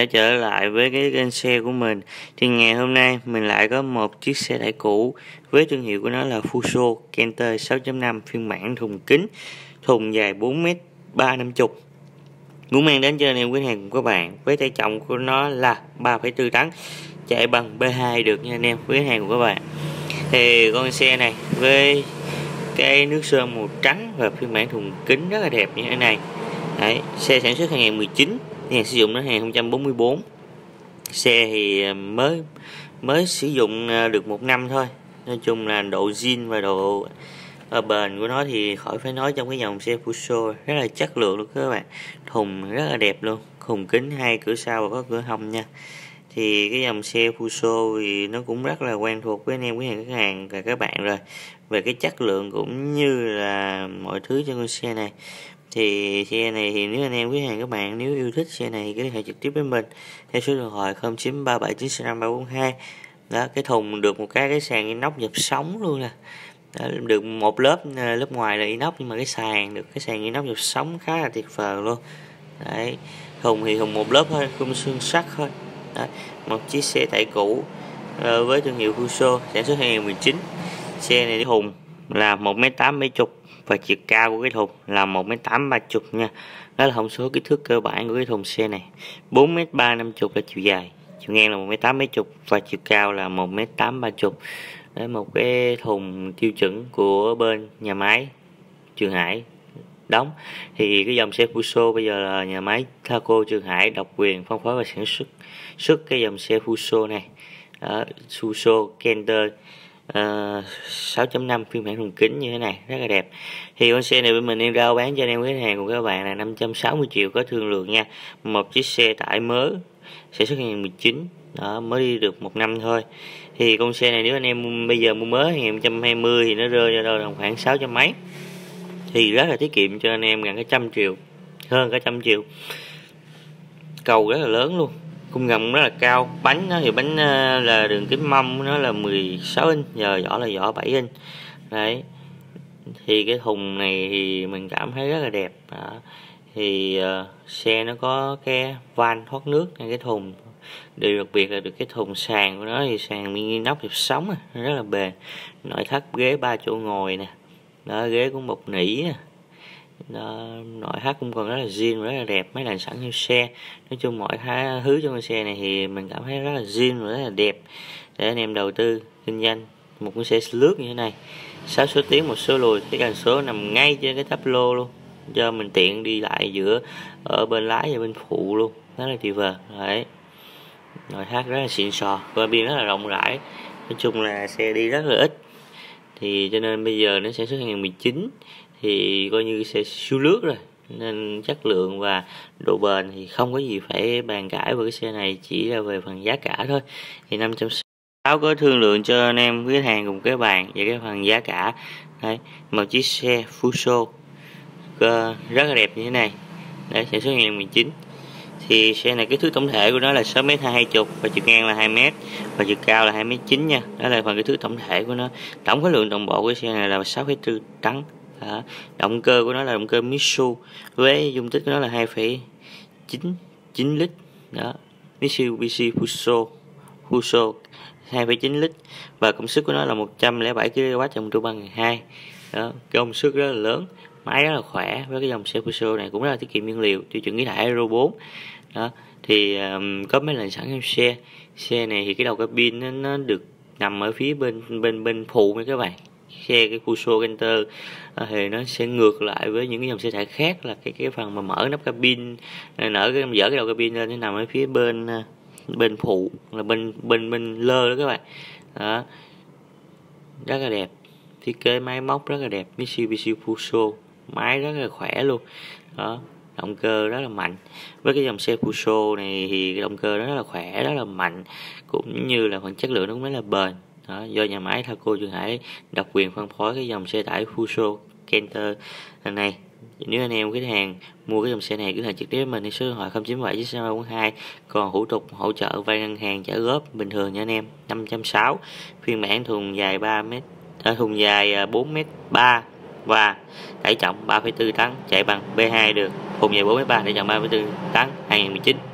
đã trở lại với cái kênh xe của mình. Thì ngày hôm nay mình lại có một chiếc xe tải cũ với thương hiệu của nó là Fuso Canter 6.5 phiên bản thùng kính, thùng dài 4m350, muốn mang đến cho anh em quý hàng cùng các bạn. Với tải trọng của nó là 3,4 tấn, chạy bằng B2 được nha anh em quý hàng cùng các bạn. Thì con xe này với cái nước sơn màu trắng và phiên bản thùng kính rất là đẹp như thế này. Đấy, xe sản xuất 2019, nhà sử dụng đến 2044. Xe thì mới sử dụng được 1 năm thôi. Nói chung là độ zin và độ bền của nó thì khỏi phải nói, trong cái dòng xe Fuso rất là chất lượng luôn các bạn. Thùng rất là đẹp luôn, thùng kính 2 cửa sau và có cửa hông nha. Thì cái dòng xe Fuso thì nó cũng rất là quen thuộc với anh em quý khách hàng và các bạn rồi. Về cái chất lượng cũng như là mọi thứ cho con xe này. Thì xe này thì nếu anh em quý hàng các bạn nếu yêu thích xe này thì cứ liên hệ trực tiếp với mình theo số điện thoại 0937965342. Đó, cái thùng được một cái sàn inox dập sóng luôn nè. Đó, được một lớp ngoài là inox nhưng mà cái sàn được cái sàn inox dập sóng khá là tuyệt vời luôn. Đấy, thùng thì thùng một lớp thôi, khung xương sắt thôi. Đó, một chiếc xe tải cũ với thương hiệu Fuso sản xuất 2019. Xe này thùng là 1m8 mấy chục và chiều cao của cái thùng là 1m8 30 nha. Đó là thông số kích thước cơ bản của cái thùng xe này. 4m3 50 là chiều dài, chiều ngang là 1m8 mấy chục và chiều cao là 1m8 30. Đấy, một cái thùng tiêu chuẩn của bên nhà máy Trường Hải đóng. Thì cái dòng xe Fuso bây giờ là nhà máy Thaco Trường Hải độc quyền phân phối và sản xuất cái dòng xe Fuso này. Đó, Fuso Canter 6.5 phiên bản thùng kính như thế này rất là đẹp. Thì con xe này bên mình em rao bán cho anh em khách hàng của các bạn là 560 triệu có thương lượng nha. Một chiếc xe tải mới sản xuất 2019 đó, mới đi được 1 năm thôi. Thì con xe này nếu anh em bây giờ mua mới 2020 thì nó rơi ra đâu là khoảng 6 trăm mấy, thì rất là tiết kiệm cho anh em gần cái 100 triệu, hơn cả 100 triệu. Cầu rất là lớn luôn, khung gầm rất là cao. Bánh nó thì bánh là đường kính mâm của nó là 16 inch, giờ vỏ là vỏ 7 inch. Đấy, thì cái thùng này thì mình cảm thấy rất là đẹp. Đó, thì xe nó có cái van thoát nước này, cái thùng điều đặc biệt là được cái thùng sàn của nó thì sàn inox dập sóng rất là bền. Nội thất ghế 3 chỗ ngồi nè, đó, ghế cũng bọc nỉ nè. Đó, nội thất cũng còn rất là zin, rất là đẹp, máy lạnh sẵn theo xe. Nói chung mọi thứ trong con xe này thì mình cảm thấy rất là zin, rất là đẹp để anh em đầu tư kinh doanh một con xe lướt như thế này. 6 số tiến, 1 số lùi, cái cần số nằm ngay trên cái táp lô luôn, cho mình tiện đi lại giữa ở bên lái và bên phụ luôn, rất là tuyệt vời. Đấy, nội thất rất là xịn sò, qua biên rất là rộng rãi. Nói chung là xe đi rất là ít, thì cho nên bây giờ nó sản xuất 2019 thì coi như xe siêu lướt rồi, nên chất lượng và độ bền thì không có gì phải bàn cãi. Với cái xe này chỉ là về phần giá cả thôi, thì 560 có thương lượng cho anh em quý hàng cùng các bạn về cái phần giá cả. Đấy, một chiếc xe Fuso rất là đẹp như thế này. Đấy, sản xuất 2019. Thì xe này cái kích thước tổng thể của nó là 6m220 và chiều ngang là 2m và chiều cao là 2m9 nha. Đó là phần kích thước tổng thể của nó. Tổng khối lượng toàn bộ của xe này là 6,4 tấn. Đó, động cơ của nó là động cơ Mitsubishi với dung tích của nó là 2,99 lít. Đó, Mitsubishi Fuso 2,9 lít và công suất của nó là 107 kW trong turbo bằng 2. Đó, cái công suất rất là lớn, máy rất là khỏe. Với cái dòng xe Fuso này cũng rất là tiết kiệm nhiên liệu, tiêu chuẩn khí thải Euro 4. Đó, thì có máy lạnh sẵn trong xe. Xe này thì cái đầu cabin nó được nằm ở phía bên phụ nha các bạn. Xe cái Fuso Canter thì nó sẽ ngược lại với những cái dòng xe tải khác là cái phần mà mở nắp cabin, dở cái đầu cabin lên, nó nằm ở phía bên phụ là bên lơ đó các bạn. Đó, rất là đẹp, thiết kế máy móc rất là đẹp. Mitsubishi Fuso máy rất là khỏe luôn. Đó, động cơ rất là mạnh. Với cái dòng xe Fuso này thì cái động cơ nó rất là khỏe, rất là mạnh, cũng như là phần chất lượng nó cũng rất là bền. Đó, do nhà máy Thaco Trường Hải độc quyền phân phối cái dòng xe tải Fuso Canter này. Nếu anh em khách hàng mua cái dòng xe này cứ liên hệ trực tiếp với mình thì số điện thoại 09796342. Còn thủ tục hỗ trợ vay ngân hàng trả góp bình thường nha anh em. 560 phiên bản thùng dài 4m3 và tải trọng 3,4 tấn, chạy bằng B2 được. Thùng dài 4m3 tải trọng 3,4 tấn, 2019.